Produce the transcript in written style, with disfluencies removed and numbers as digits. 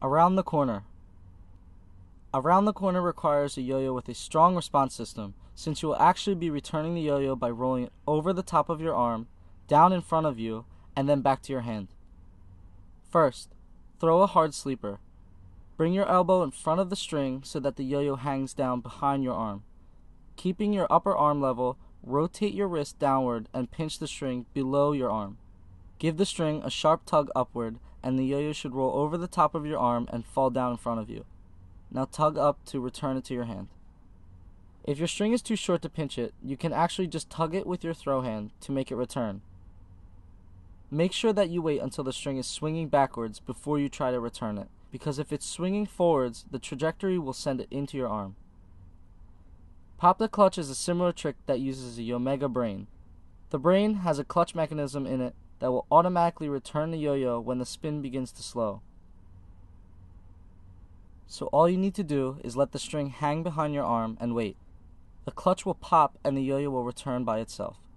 Around the Corner. Around the Corner requires a yo-yo with a strong response system, since you will actually be returning the yo-yo by rolling it over the top of your arm, down in front of you, and then back to your hand. First, throw a hard sleeper. Bring your elbow in front of the string so that the yo-yo hangs down behind your arm. Keeping your upper arm level, rotate your wrist downward and pinch the string below your arm. Give the string a sharp tug upward, and the yo-yo should roll over the top of your arm and fall down in front of you. Now tug up to return it to your hand. If your string is too short to pinch it, you can actually just tug it with your throw hand to make it return. Make sure that you wait until the string is swinging backwards before you try to return it, because if it's swinging forwards, the trajectory will send it into your arm. Pop the Clutch is a similar trick that uses a Yomega Brain. The brain has a clutch mechanism in it that will automatically return the yo-yo when the spin begins to slow. So all you need to do is let the string hang behind your arm and wait. The clutch will pop and the yo-yo will return by itself.